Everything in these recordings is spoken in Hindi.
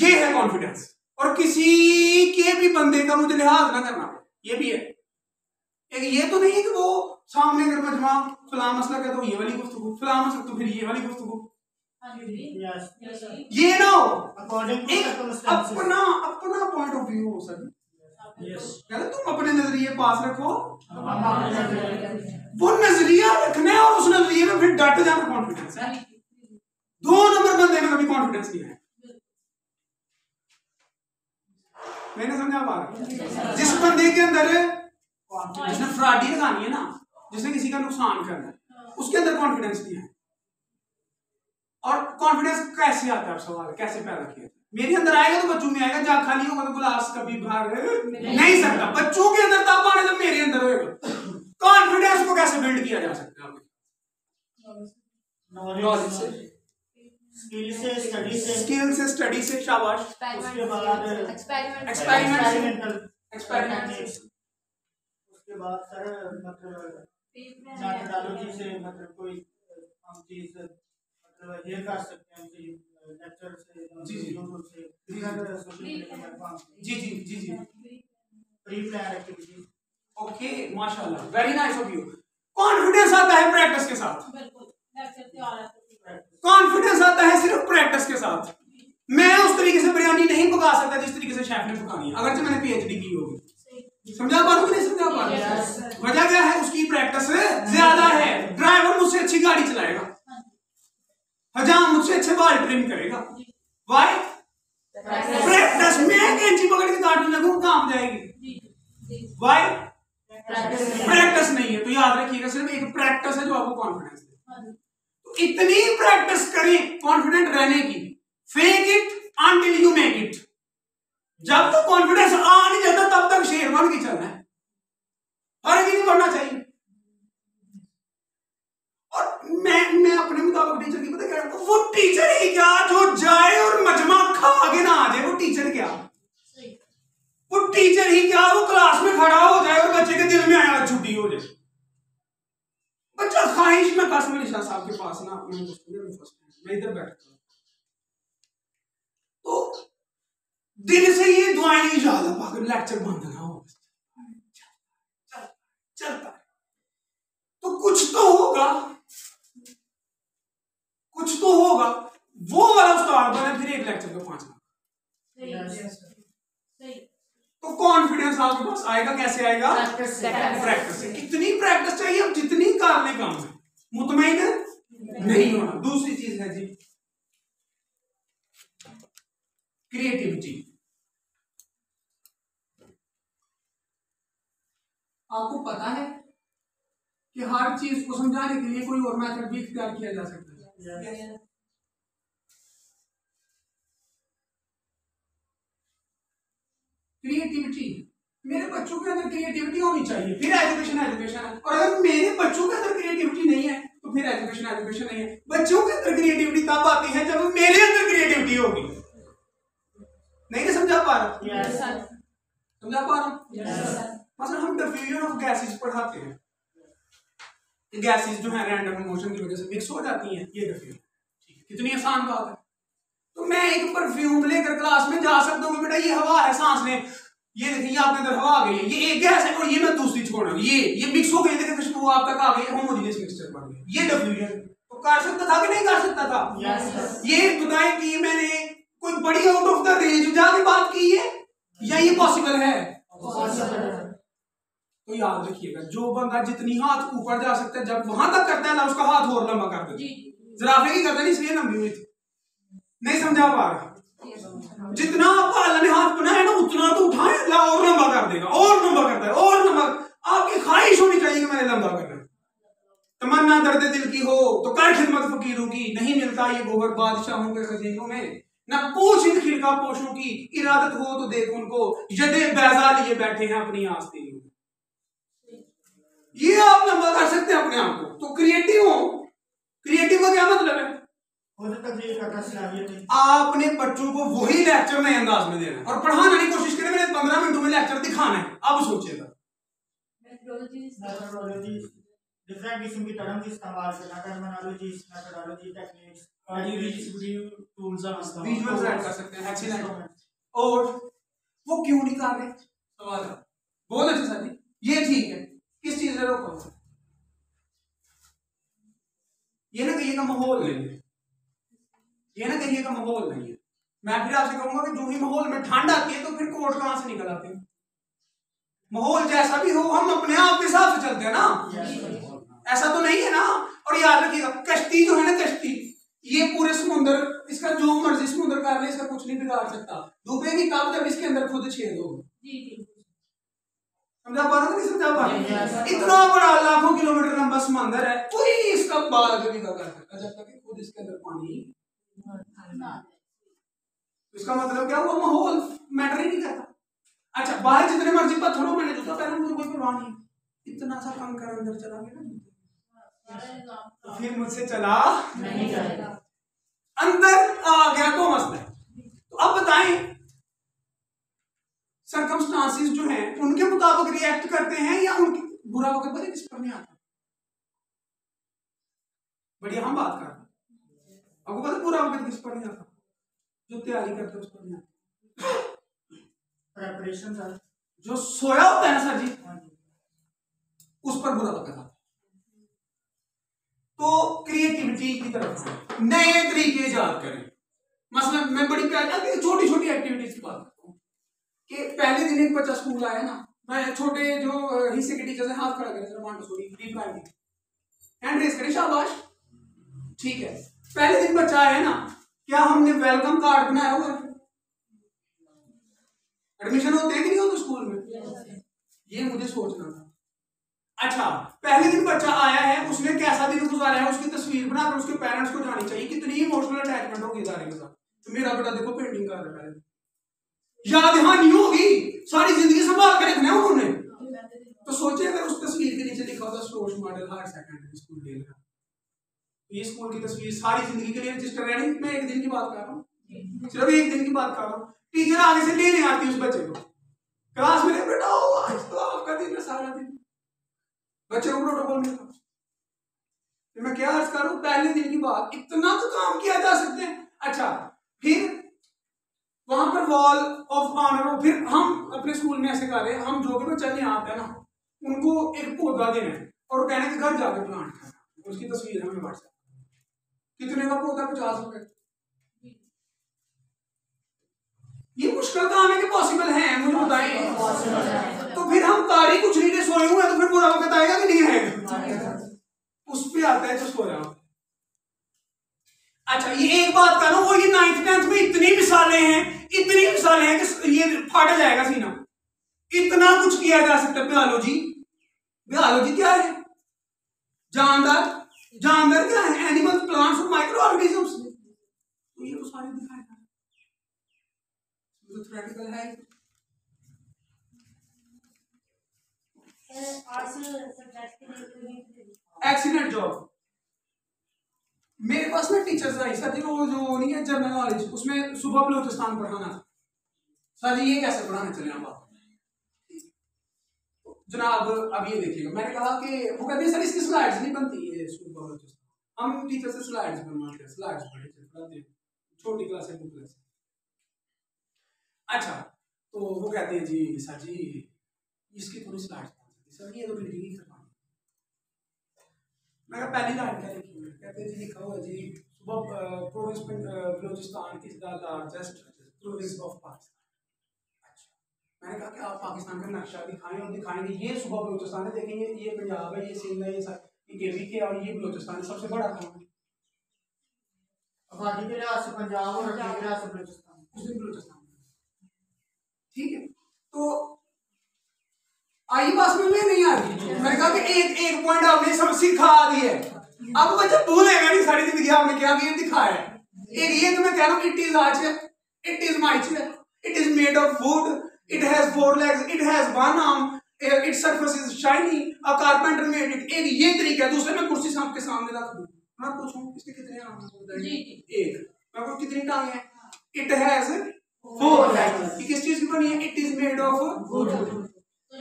ये है कॉन्फिडेंस। और किसी के भी बंदे का मुझे लिहाज ना करना, ये भी है। ये तो नहीं है कि वो सामने कर मजमा फलां मसला कहता हूं ये वाली गुफ्तगू, फलां मसला तो फिर ये वाली गुफ्तगू, ये ना हो। अपना पॉइंट ऑफ व्यू हो सर, तुम अपने नजरिए पास रखो, वो नजरिया रखने और उस नजरिए में फिर डट जाना कॉन्फिडेंस है। 2 नंबर बंदे में कभी कॉन्फिडेंस नहीं है। मैंने समझा बात, जिस बंदे के अंदर जिसने फ्रॉडी लगानी है ना, जिसने किसी का नुकसान करना है, उसके अंदर कॉन्फिडेंस नहीं है। और कॉन्फिडेंस कैसे आता है, सवाल कैसे पैदा किया? मेरे अंदर आएगा तो बच्चों में आएगा, जहाँ खाली होगा तो गिलास कभी बाहर नहीं सकता। बच्चों के अंदर तब आने जब मेरे अंदर होगा। कॉन्फिडेंस को कैसे बिल्ड किया जा सकता है? स्किल से, स्टडी से, शाबाश, उसके बाद एक्सपेरिमेंट, उसके बाद सर मतलब से मतलब कोई हम चीज मतलब हेयर कर सकते हैं लेक्चर से, यूट्यूब से, सोशल मीडिया प्लेटफॉर्म। जी, प्री प्लान एक्टिविटीज। ओके, माशाल्लाह, very nice of you. Confidence आता है प्रैक्टिस के साथ, बिल्कुल। कॉन्फिडेंस आता है सिर्फ प्रैक्टिस के साथ। मैं उस तरीके से बिरयानी नहीं पका सकता जिस तरीके से शेफ ने पकानी है, अगर जो मैंने पीएचडी की होगी। समझा पा रहा हूं कि नहीं समझा पा रहा हूं? वजह क्या है? उसकी प्रैक्टिस ज्यादा है। ड्राइवर मुझसे अच्छी गाड़ी चलाएगा, हजाम मुझसे अच्छे बाल ट्रिम करेगा। वाई? प्रैक्टिस। मैं कैंची पकड़ के काटने लगूं, काम जाएगी। वाई? प्रैक्टिस नहीं है। तो याद रखिएगा, सिर्फ एक प्रैक्टिस है जो आपको कॉन्फिडेंस दे। इतनी प्रैक्टिस करें कॉन्फिडेंट रहने की। Fake it until you make it. जब तक कॉन्फिडेंस आ नहीं जाता तब तक शेर बन के चलना है, और नहीं बढ़ना चाहिए। और मैं अपने मुताबिक टीचर की पता क्या कहता हूं, वो टीचर ही क्या जो जाए और मजमा खा के ना आ जाए। वो टीचर क्या, वो टीचर ही क्या वो क्लास में खड़ा हो जाए और बच्चे के दिल में आया छुट्टी हो जाए। बच्चा ख्वाहिश में कासिम अली शाह साहब के पास ना मैं इधर बैठा तो दिल से ये दुआएं याद, लेक्चर बंद ना हो, चलता तो कुछ तो होगा, कुछ तो होगा। वो वाला उस्ताद बने फिर एक लेक्चर का 5 लाख। तो कॉन्फिडेंस आपके पास आएगा, कैसे आएगा? प्रैक्टिस से। कितनी प्रैक्टिस चाहिए? अब जितनी कार ले काम है, मुतमईन नहीं होना। दूसरी चीज है जी क्रिएटिविटी। आपको पता है कि हर चीज को समझाने के लिए कोई और मेथड भी इख्तियार किया जा सकता है। क्रिएटिविटी मेरे बच्चों के अंदर क्रिएटिविटी होनी चाहिए, फिर एजुकेशन है। और अगर मेरे बच्चों के अंदर क्रिएटिविटी नहीं है तो फिर एजुकेशन नहीं है। बच्चों के अंदर क्रिएटिविटी तब आती है जब मेरे अंदर क्रिएटिविटी होगी। नहीं समझा पा रहा? समझा पा रहा? मतलब हम डिफ्यूजन ऑफ गैसेस पढ़ाते हैं। गैसेस जो है रैंडम मोशन की वजह से मिक्स हो जाती है, ये डिफ्यूजन। कितनी आसान बात है। तो मैं एक परफ्यूम लेकर क्लास में जा सकता हूँ, बेटा ये हवा है सांस में, ये देखिए आपके अंदर हवा आ गई है, ये एक गैस है और ये मैं दूसरी छोड़ रहा हूँ, ये मिक्स हो गई, देखिए खुशबू आप तक आ गई, होमोजेनियस मिक्सचर बन गया। ये डिफ्यूजन तो कर सकता था कि नहीं कर सकता था? yes, ये बताएं कि मैंने कोई बड़ी आउट ऑफ द रेंज जाके बात की है या ये पॉसिबल है? तो याद रखिएगा, जो बंदा जितनी हाथ ऊपर जा सकता है जब वहां तक करता है ना, उसका हाथ और लंबा कर देता है। जराफे की गर्दन इसलिए लंबी हुई थी। नहीं समझा पा रहा? जितना आपका अल्लाह ने हाथ बनाया ना उतना तो उठाए, अल्लाह और लंबा कर देगा। और लंबा करता है, और लंबा। आपकी ख्वाहिश होनी चाहिए कि मैंने लंबा करना। तमन्ना दर्द दिल की हो तो कर खिदमत फकीरों की, नहीं मिलता ये गोबर बादशाहों के खजीनों में। ना पूछ इन खिड़का पोशों की, इरादत हो तो देख उनको, यदे बैजा लिए बैठे हैं अपनी आस्तीन। ये आप लंबा कर सकते हैं अपने आप को। तो क्रिएटिव हो। क्रिएटिव का क्या मतलब है? आपने बच्चों को वही लेक्चर नए अंदाज में देना और पढ़ाना की कोशिश करें। मैंने 15 मिनटों में लेक्चर दिखाना है। आप सोचिएगा विजुअल्स ऐड कर सकते हैं अच्छे और वो क्यों नहीं कर रहे सवाल है। बहुत अच्छा सर जी ये ठीक है, किस चीज ने रोका ये ना कहिएगा माहौल नहीं है, ये ना कहिएगा माहौल नहीं है। मैं फिर आपसे कहूंगा कि जो ही माहौल में ठंड आती है तो फिर कोट कहां से निकल आते हैं। माहौल जैसा भी हो हम अपने आप के हिसाब से चलते हैं ना, ऐसा तो नहीं है ना। और याद रखिएगा कश्ती जो है ना कश्ती ये पूरे समुद्र इसका जो मर्जी समुद्र कर ले इसका कुछ नहीं बिगाड़ सकता, डूबेगी तब जब इसके अंदर खुद छेद होगा। समझा पा रहे हो समझा पा रहे? इतना बड़ा लाखों किलोमीटर लंबा समुंदर है कोई इसका बाल भी नहीं कर सकता जब तक खुद इसके अंदर पानी ना। इसका मतलब क्या हुआ माहौल मैटर ही नहीं करता। अच्छा बाहर जितने मर्जी पत्थर हो मैंने जूता पहना मुझे कोई परवाह नहीं, इतना सा कंकर अंदर चला गया ना तो फिर मुझसे चला नहीं जाएगा, अंदर आ गया तो मस्त है। तो अब बताएं सर्कमस्टांसेस जो हैं उनके मुताबिक रिएक्ट करते हैं या उनकी बुरा होकर पता किस पर नहीं आता। बढ़िया हम बात कर रहे हैं आपको पता बुरा होकर किस पर नहीं आता, जो तैयारी करते हैं उस पर नहीं आता। प्रेपरेशन सर जो सोया होता है ना सर जी उस पर बुरा होकर आता। तो क्रिएटिविटी की तरफ नए तरीके याद करें, मसलन मैं बड़ी प्यारी छोटी छोटी एक्टिविटीज की बात करता हूँ कि पहले दिन एक बच्चा स्कूल आया ना मैं छोटे जो हिस्से के टीचर हैं हाथ खड़ा करें हैंड रेस करें शाबाश ठीक है। पहले दिन बच्चा आया ना क्या हमने वेलकम कार्ड बनाया हुआ है, एडमिशन होते ही नहीं होते स्कूल में, ये मुझे सोचना था। अच्छा पहले दिन बच्चा आया है उसने कैसा दिन गुजारा है उसकी तस्वीर बनाकर उसके पेरेंट्स को जानी चाहिए कितनी इमोशनल अटैचमेंट होगी इदारे के साथ। तो मेरा बेटा देखो पेंटिंग कर रहा है, याद हानि होगी सारी जिंदगी संभाल के रखना उन्होंने। तो सोचे अगर उस तस्वीर के नीचे लिखा होता सोच मॉडल हायर सेकेंडरी स्कूल ले रहा, ये स्कूल की तस्वीर सारी जिंदगी के लिए रजिस्टर रहनी। मैं एक दिन की बात कर रहा हूँ, सिर्फ एक दिन की बात कर रहा हूँ। टीचर आगे से लेने आती है उस बच्चे को क्लास में, बेटा आज तो आपका दिन है सारा दिन बच्चे प्रोटोकॉल में था। मैं क्या अर्ज करूं पहले दिन की बात, इतना तो काम किया जा सकते हैं। अच्छा फिर वहां पर वॉल ऑफ ऑनर, फिर हम अपने स्कूल में ऐसे कर रहे हैं हम जो भी बच्चा नहीं आता है ना उनको एक पौधा देना है और कहने के घर जाकर प्लांट करना, उसकी तस्वीर हमें व्हाट्सएप। कितने का पौधा? 50 रुपए। ये मुश्किल काम है कि पॉसिबल है मुझे बताइए। तो फिर हम तारी कुछ नीचे सोए हुए हैं तो फिर बुरा वक्त आएगा कि नहीं आएगा, उस पे आता है जो सो रहा हो। अच्छा ये एक बात कह रहा हूं और ये 9th 10th में इतनी मिसालें हैं कि ये फाट जाएगा सीना। इतना कुछ किया जा सकता है। बायोलॉजी, बायोलॉजी क्या है? जानदार, जानदार क्या है? एनिमल्स, प्लांट्स और माइक्रो ऑर्गेनिजम्स। तो ये तो सारे दिखाए प्रैक्टिकल है। एक्सीलेंट जॉब मेरे पास ना टीचर्स आई सर जी वो जो नहीं है जनरल नॉलेज उसमें सुबह बलूचिस्तान पढ़ाना था सर जी ये कैसे पढ़ाने चले आप जनाब। अब ये देखिएगा मैंने कहा कि वो कहते हैं सर इसकी स्लाइड्स नहीं बनती है सुबह बलूचिस्तान, हम टीचर से स्लाइड्स बनवाते हैं, स्लाइड्स पढ़ाते हैं छोटी क्लास है बुक। अच्छा तो वो कहते हैं जी सर जी इसकी थोड़ी स्लाइड सर ये तो रीडिंग ही करवानी। मैं पहली लाइन क्या लिखी है? कहते हैं जी लिखा हुआ जी सुबह province Balochistan is the largest province of Pakistan. अच्छा मैंने कहा कि आप पाकिस्तान का नक्शा दिखाएं और दिखाएंगे ये सुबह बलूचिस्तान है, देखेंगे ये पंजाब है, ये सिंध है, ये केवी के और ये बलूचिस्तान सबसे बड़ा काम है आबादी के लिहाज से पंजाब और बलूचिस्तान मुस्लिम बलूचिस्तान ठीक है। तो आई बात में नहीं आ रही। मैंने कहा कि एक पॉइंट आपने सब सीखा आ रही है, अब बच्चा भूलेगा नहीं सारी जिंदगी आपने क्या किया दिखाया। एक ये तो मैं कह रहा हूँ it is my chair, it is made of wood, it has 4 legs, it has 1 arm, it surface is shiny, a carpenter made it. एक ये तरीका है। दूसरे मैं कुर्सी आपके सामने रख दूं मैं पूछूं इसके कितने आर्म हैं? एक मैं को कितनी टांगे हैं? It has 4 legs। ये किस चीज की बनी है? It is made of wood.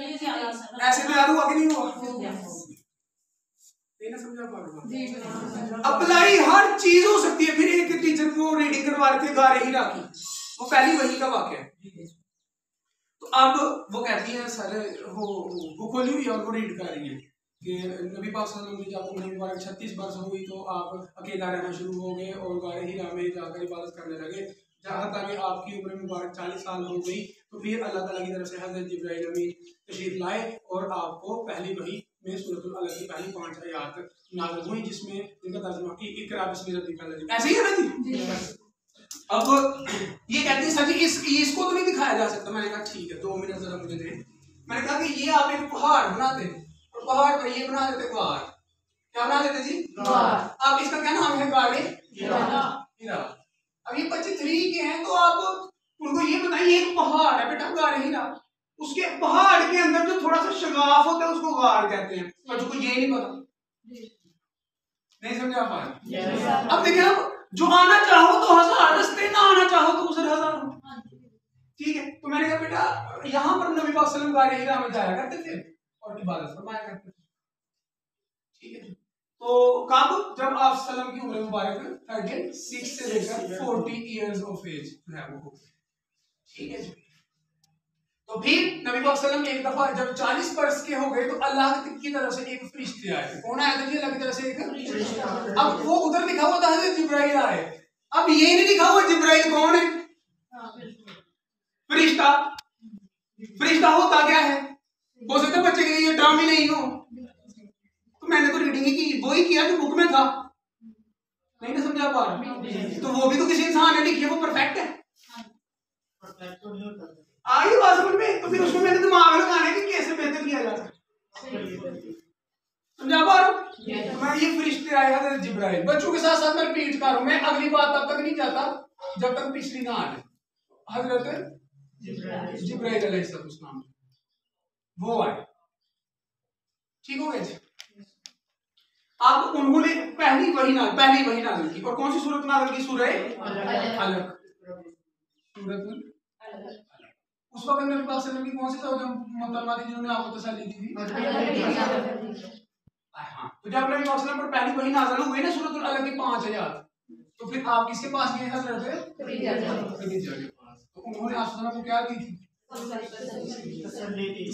ऐसे तैयार हुआ कि नहीं हुआ? अप्लाई हर चीज हो सकती है। फिर एक टीचर को रीडिंग करवा रहे थे गा रही राखी, वो पहली वही का वाक्य है। तो अब वो कहती है सर वो खोली हुई और वो रीड कर रही है कि नबी पाक सल्लल्लाहु अलैहि वसल्लम 36 वर्ष हो गई तो आप अकेला रहना शुरू हो गए और गारे हीरा में जाकर इबादत करने लगे, जहाँ तक आपकी उम्र मुबारक 40 साल हो गई तो फिर अल्लाह ताला की तरफ से हज़रत जिब्राइल अमीन तशरीफ लाए और आपको पहली वही में सूरतुल अलक़ की पहली 5 आयत नाज़िल हुई, जिसमें जिनका तर्जुमा कि इक़रा बिस्मि रब्बिका लज़ी, ऐसे ही है ना जी। अब ये कहती है सर जी इसको तो नहीं दिखाया जा सकता। मैंने कहा ठीक है 2 मिनट जरा मुझे दें। मैंने कहा कि ये आप एक पहाड़ बनाते और पहाड़ पर ये बना देते ग्वार, क्या बना देते जी ग्वार। अब इसका क्या नाम है गाड़े। अब ये 23 के हैं तो आप उनको ये बताइए एक पहाड़ है बेटा गार ही ना, उसके पहाड़ के अंदर जो थोड़ा सा शगाफ होता है उसको गार कहते हैं। बच्चों को ये नहीं पता, नहीं समझा पाए। अब देखिए जो आना चाहो तो 1000 रास्ते, ना आना चाहो तो उसे 1000, ठीक है। तो मैंने कहा बेटा यहाँ पर नबी पाक सल्लल्लाहु अलैहि वसल्लम गार में जाया करते थे और इबादत फरमाया करते थे, ठीक है। तो कब जब आप सल्लम की उम्र मुबारक 36 से लेकर 40 इयर्स ऑफ एज है वो, ठीक है जी। तो फिर नबी पाक सल्लम एक दफा जब 40 वर्ष के हो गए तो अल्लाह की तरफ से एक फरिश्ते आए। कौन आया था जी? अल्लाह की तरफ से एक फरिश्ता। अब वो उधर लिखा हुआ था हज़रत जिब्राइल आए, अब ये नहीं लिखा हुआ जिब्राइल कौन है। फरिश्ता फरिश्ता होता क्या है? हो सकता बच्चे के लिए ड्रामी नहीं हो। मैंने तो रीडिंग ही की, वो ही किया जो बुक में था, नहीं ना समझा पा रहा। तो वो भी तो किसी इंसान ने लिखी है, वो परफेक्ट है। आई बात समझ में? तो फिर उसमें मैंने दिमाग लगाने की कैसे बेहतर किया जा सकता, समझा पा रहा। ये फरिश्ते आए हज़रत जिब्राइल। बच्चों के साथ साथ मैं रिपीट कर रहा हूँ, मैं अगली बात तब तक नहीं जाता जब तक पिछली ना आए। हज़रत जिब्राइल अलैहिस्सलाम वो आए, ठीक हो गया जी। आप उन्होंने पहली वही नाज़िल की। और कौन सी सूरत नाज़िल की? सूरह अलक़। उस वक्त नबी पाक सल्लल्लाहु अलैहि वसल्लम की कौन सी मुतम्मा थी जिन्होंने आपको तसल्ली दी थी? तो जब नबी पाक सल्लल्लाहु अलैहि वसल्लम पर पहली वही नाज़िल हुई ना सूरत अलक़ की 5 आयत, तो फिर आप किसके पास गए? हज़रत खदीजा के पास। तो उन्होंने आप सल्लल्लाहु अलैहि वसल्लम को क्या दी थी? तसल्ली दी थी।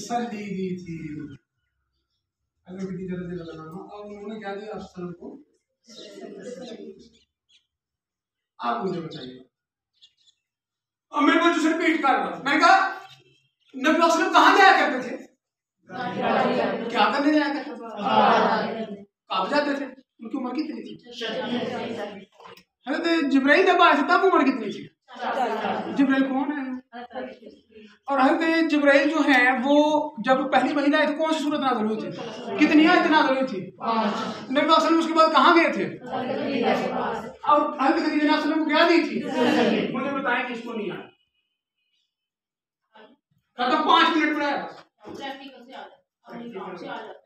उन्होंने क्या दिया को? आप मुझे बताइए। अब मेरे बच्चों से रिपीट कर रहा हूं, मैंने कहा नबी पाक सल्लम कहाँ जाया करते थे? क्या करने जाया करते थे? कब जाते थे? उनकी उम्र कितनी थी? हज़रत जिब्राइल जब आए थे तब उम्र कितनी थी? जिब्राइल कौन है? और हज़रत जिब्राइल जो है वो जब पहली महीना आए तो कौन सी सूरत नाज़िल हुई थी? कितनी आयत नाज़िल हुई थी? 5। नबी पाक उसके बाद कहाँ गए थे? और हज़रत खदीजा को क्या दी थी? मुझे बताएं किसको नहीं आया? 5 मिनट पढ़ाया।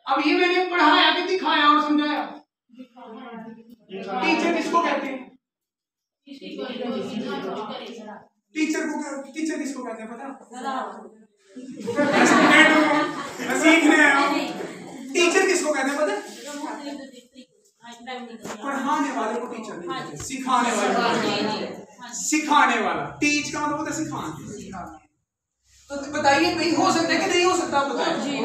अब ये मैंने पढ़ाया कि दिखाया और समझाया। टीचर किसको कहते हैं? टीचर किसको कहते हैं पता? सीख रहे हैं। टीचर किसको कहते हैं पता? पढ़ाने वाले को टीचर नहीं कहते, सिखाने वाला। सिखाने वाला टीच का मतलब होता है सिखाना। तो बताइए भाई हो सकता है कि नहीं हो सकता? बताइए,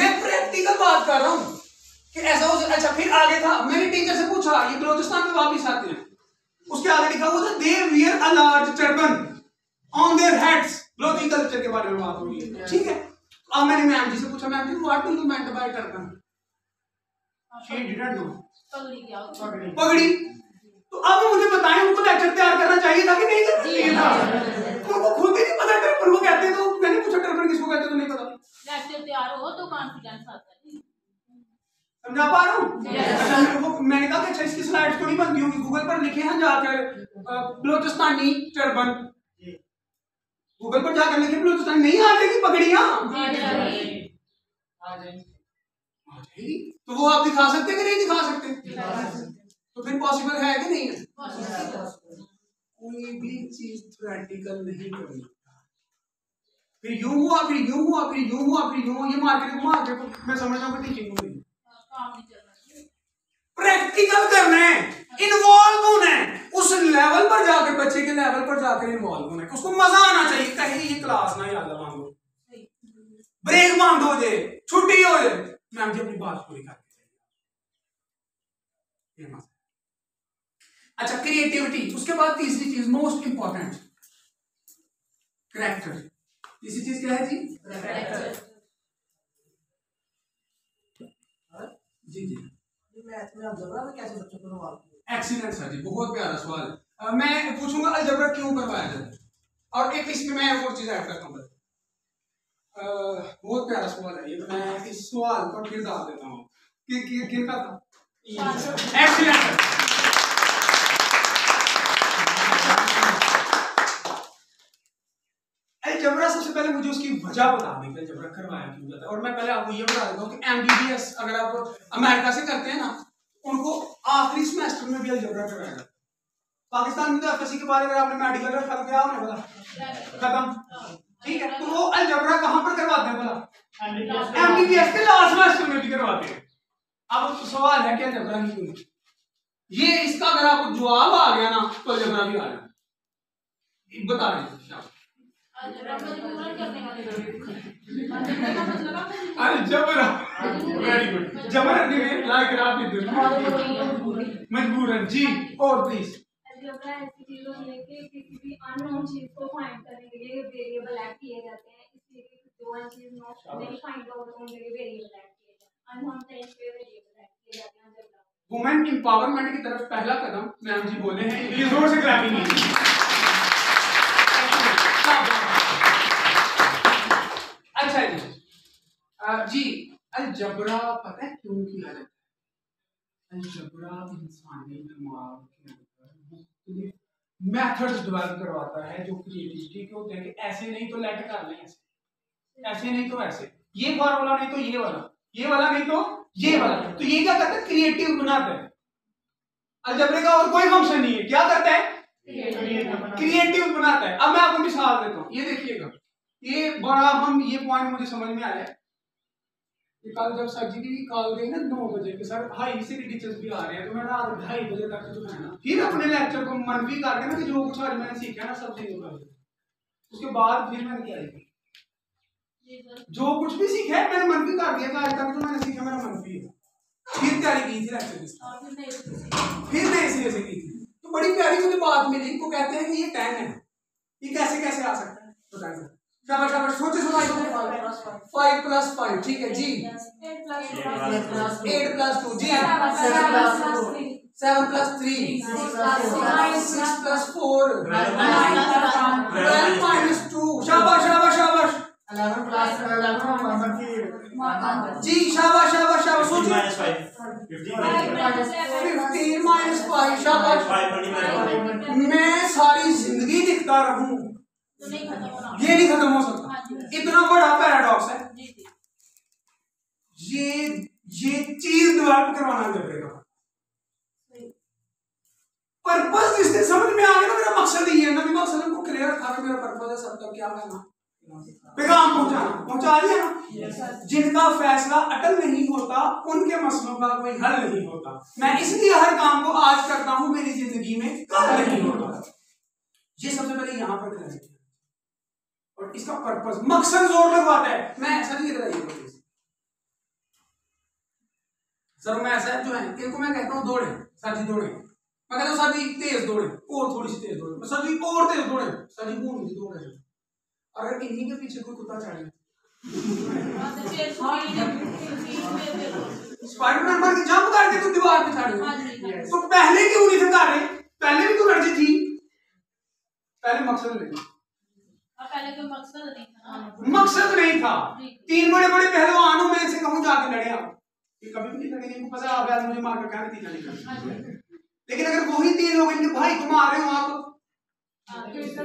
मैं प्रैक्टिकल बात कर रहा हूँ कि ऐसा हो सकता। अच्छा फिर आगे था, मैंने टीचर से पूछा ये बलोचिस्तान में वापिस आते हैं, उसके आगे लिखा हुआ था they wear a large turban On their heads, blocking culture के बारे में बात हो रही है, ठीक है। अब मैंने मैम जी से पूछा, ma'am ji what do you mean by turban? She didn't know. पगड़ी। तो अब मुझे बताएं उनको लेक्चर तैयार करना चाहिए था कि नहीं करना चाहिए था? उनको खुद ही नहीं पता टर्बन को कहते हैं, तो मैंने पूछा टर्बन किसको कहते हैं तो नहीं पता। लेक्चर तैयार हो तो कॉन्फिडेंस आता है, समझा पा रहा हूँ। मैंने कहा कि अच्छा इसकी स्लाइड्स तो नहीं बनती होंगी, गूगल पर लिखे हैं जाकर बलोचिस्तानी टर्बन, गूगल पर जाकर लिखे बलोचिस्तान, नहीं आ जाएगी पगड़ियां, तो वो आप दिखा सकते कि नहीं दिखा सकते? तो फिर पॉसिबल है कि नहीं है? कोई भी चीज प्रैक्टिकल नहीं करनी। फिर यूं हुआ, फिर यूं हुआ, फिर यूं हुआ, फिर यूं, ये मार्केट को मैं समझ रहा हूँ टीचिंग को प्रैक्टिकल करना है, इन्वॉल्व होना है, उस लेवल पर जाकर, बच्चे के लेवल पर जाकर इन्वॉल्व होना है। उसको मजा आना चाहिए, कहीं ये क्लास ना याद मांगो, ब्रेक बंद हो जाए, छुट्टी हो जाए, मैम जी अपनी बात पूरी करके। अच्छा, क्रिएटिविटी। उसके बाद तीसरी चीज मोस्ट इंपॉर्टेंट, करैक्टर। तीसरी चीज क्या है जी? करैक्टर। जी जी मैथ में अलजेब्रा कैसे बच्चों को करवाओ? एक्सीलेंट सर जी, बहुत प्यारा सवाल। मैं पूछूंगा अलजेब्रा क्यों करवाया जाए, और एक इसमें मैं और चीज ऐड करता हूँ। बहुत प्यारा सवाल है ये, मैं इस सवाल को फिर डाल देता हूँ कि था अलजेब्रा। सबसे पहले मुझे उसकी वजह बताने के अलजेब्रा करवाया क्यों जाता है, और मैं पहले आपको ये बता देता हूँ कि MBBS अगर आप अमेरिका से करते हैं ना, उनको आखिरी सेमेस्टर में भी अलजेब्रा करवाया जाता है। पाकिस्तान में तो FSC के बाद अगर आपने मेडिकल रखा तो क्या होने वाला, खत्म। ठीक है, तो वो अलजेब्रा कहां पर करवाते हैं भला? MBBS के लास्ट सेमेस्टर में भी करवाते हैं। अब सवाल है क्या अलजेब्रा क्यों? ये इसका अगर आपको जवाब आ गया ना तो अलजेब्रा भी आ जाएगा। बता रहे अलजेब्रा, वेरी गुड, जबर में लाइक मजबूरन जी। और प्लीज अलजेब्रा ऐसी चीज है कि किसी भी अननोन चीज को फाइंड करने के लिए वेरिएबल ऐड किए जाते हैं, इसलिए कि जो चीज नहीं फाइंड आउट होने के लिए वेरिएबल ऐड किए जाते हैं, अननोन टाइप के वेरिएबल ऐड किए जाते हैं। वुमेन एम्पावरमेंट की तरफ पहला कदम मैम जी बोले हैं, ये जोर से क्लैपिंग कीजिए। अच्छा जी, जी अलजेब्रा पता है क्यों किया जाता है? अलजेब्रा इंसानी दिमाग के मेथड्स डेवलप करवाता है जो क्रिएटिविटी के होते हैं, कि ऐसे नहीं तो लेट कर लें, ऐसे नहीं तो ऐसे, ये फॉर्मूला नहीं तो ये वाला, ये वाला नहीं तो ये वाला। तो ये क्या करता है? क्रिएटिव बनाता है। अलजेब्रा का और कोई फंक्शन नहीं है, क्या करता है? क्रिएटिव बनाता है। अब मैं आपको मिसाल देता हूँ, ये देखिएगा, ये बड़ा हम ये पॉइंट मुझे समझ में आया। कल जब सर जी की कॉल गई ना 9 बजे के, सर ढाई से टीचर्स भी आ रहे हैं, तो मैं रात 2:30 बजे तक जो है ना फिर अपने लेक्चर को मन भी करके ना कि जो कुछ आज मैंने सीखा ना सब चीज कर दिया। उसके बाद फिर मैंने क्या किया, जो कुछ भी सीखा है मैंने मन भी कर दिया, आज तक जो मैंने सीखा मेरा मन भी है, फिर तैयारी की थी लेक्चर की, फिर मैं इसी जैसे की थी। तो बड़ी प्यारी मुझे बात मिली, वो कहते हैं कि ये 10 है, ये कैसे कैसे आ सकता है? बताइए सोचे सोचे। ठीक है जी, 8+2 जी, 7+3, 6+4, 12-2, शाबाश शाबाश शाबाश, 11+11 जी, शाबाश शाबाश शाबाश, सोचिए 15-5 शाबाश। मैं सारी जिंदगी दिखता रहूं तो नहीं खत्म होना, ये नहीं खत्म हो सकता, इतना बड़ा पैराडॉक्स है ये चीज डेवलप करवाना अलजेब्रा का पर्पस। इससे समझ में आ गया ना मेरा मकसद ही है, नबी मकसद को क्लियर था कि मेरा पर्पस है सब तक क्या करना, पैगाम पहुंचाना, पहुंचा दिया ना। जिनका फैसला अटल नहीं होता उनके मसलों का कोई हल नहीं होता। मैं इसलिए हर काम को आज करता हूँ, मेरी जिंदगी में कल नहीं होता। ये सबसे पहले यहाँ पर करेंगे, और इसका पर्पस मकसद जोर लगवाता है। मैं ऐसा नहीं करता सर, मैं ऐसा जो है इनको मैं कहता हूँ दौड़े सर जी, दौड़े, मैं कहता हूँ सर जी तेज दौड़े, और थोड़ी सी तेज दौड़े, सर जी और तेज दौड़े, सर जी वो मुझे दौड़े। अगर इन्हीं के पीछे कोई कुत्ता चढ़े स्पाइडरमैन बन के जंप करके तुम दीवार पे चढ़े, तो पहले क्यों नहीं थका रहे? पहले भी तो लड़ती थी, पहले मकसद नहीं, पहले कोई मकसद नहीं था, मकसद नहीं था। 3 बड़े बड़े पहलवानों में से कहूं जाके लड़े आप, ये कभी भी नहीं लड़ेंगे, इनको पता है आप मुझे मार कर खाने की नहीं करते। लेकिन अगर वही 3 लोग इनके भाई तुम आ रहे हो आप तो पहले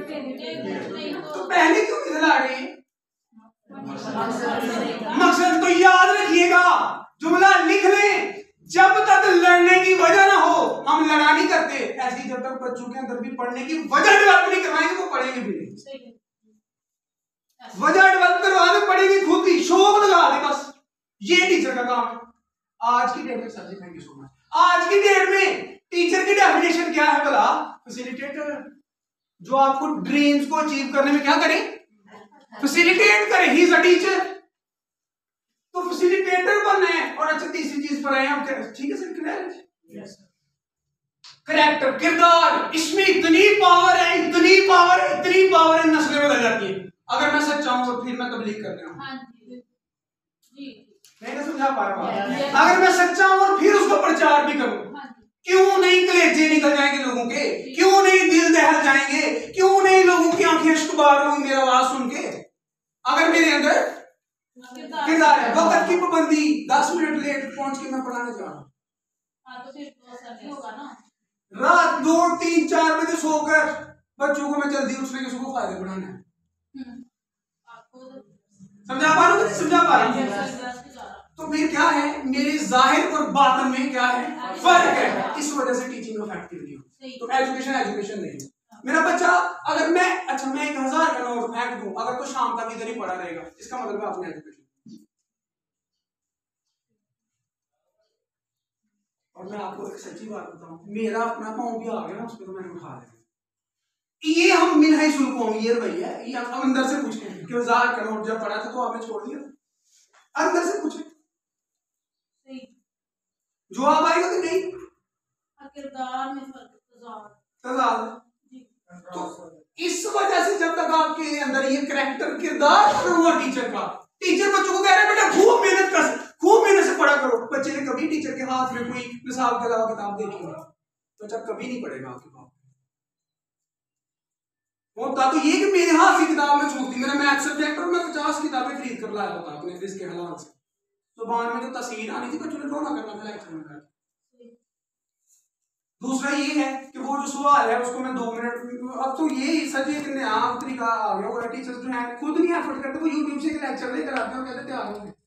क्यों नहीं लड़ रहे? मकसद। तो याद रखिएगा जुमला लिख लें, जब तक लड़ने की वजह ना हो हम लड़ा नहीं करते। ऐसी जब तक बच्चों के अंदर भी पढ़ने की वजह डेवलप नहीं करवाएंगे वो पढ़ेंगे भी नहीं। वजह डेवलप करवाने पड़ेगी, खुद ही शौक लगा ले बस, ये टीचर का काम। आज की डेट में सर जी थैंक यू सो मच। आज की डेट में टीचर की डेफिनेशन क्या है भला? फैसिलिटेटर, जो आपको ड्रीम्स को अचीव करने में क्या करे? फैसिलिटेट करे। ही इज अ टीचर, तो फैसिलिटेटर बनना है। और अच्छा तीसरी चीज पर आए हम, ठीक है सर, क्लियर है? करैक्टर, किरदार, इसमें इतनी पावर है, इतनी पावर है, इतनी पावर है, नस्लें बदल जाती है। अगर मैं सच चाहूँ तो फिर मैं तबलीग कर रहा हूँ, नहीं समझा पा रहा हूँ। अगर मैं सच्चा हूँ और फिर उसको प्रचार भी करूँ, क्यों नहीं कलेजे निकल जाएंगे लोगों के? क्यों नहीं दिल दहल जाएंगे? क्यों नहीं लोगों की आंखें अश्क बार होंगी मेरा आवाज सुन के? अगर मेरे अंदर किरदार है। वक्त की पाबंदी, 10 मिनट लेट पहुंच के मैं पढ़ाने जा रहा हूँ। रात 2, 3, 4 बजे सोकर बच्चों को मैं जल्दी उठने के सुबह फायदे बढ़ाना है। समझा पा रहा हूँ? तो मेरे क्या है, मेरे जाहिर और बातिन में क्या है, फर्क है। इस वजह से टीचिंग इफेक्टिविटी हो। तो एजुकेशन नहीं है। मेरा बच्चा, अगर मैं अच्छा मैं 1000 का नोट फेंक दूं, अगर तो शाम तक इधर ही पड़ा रहेगा, इसका मतलब है आपने एजुकेशन। और मैं आपको एक सच्ची बात बताऊं, मेरा अपना पाँव भी आ गया ना, उसको तो मैंने उठा लिया। ये हम मिन्हाजुल कौमिय्या भैया, ये हम अंदर से पूछे कि हजार करोड़ जब पढ़ा था तो आपने छोड़ दिया? अंदर से पूछे, जवाब आएगा कि नहीं? किरदार में फर्क। तो इस वजह से जब तक आपके अंदर ये करैक्टर, किरदार हुआ टीचर का, टीचर बच्चों को कह रहे हैं बेटा खूब मेहनत कर, खूब मेहनत से पढ़ा करो। बच्चे ने कभी टीचर के हाथ में कोई निसाब के अलावा किताब देखी है? बच्चा कभी नहीं पढ़ेगा आपके पास। होता तो ये कि मेरे हाथ से किताब में छूटती। मेरा मैथ सब्जेक्ट और मैं 50 किताबें खरीद कर लाया होता अपने फ्रिज के हालात से। जुबान में जो तस्वीर आनी थी, बच्चों ने रोना करना था लेक्चर में। दूसरा ये है कि वो जो सवाल है उसको मैं 2 मिनट, अब तो ये सच इतने आम तरीका आ गया होगा। टीचर्स जो है खुद नहीं एफर्ट करते, वो यूट्यूब से लेक्चर नहीं कराते, कहते तैयार होंगे।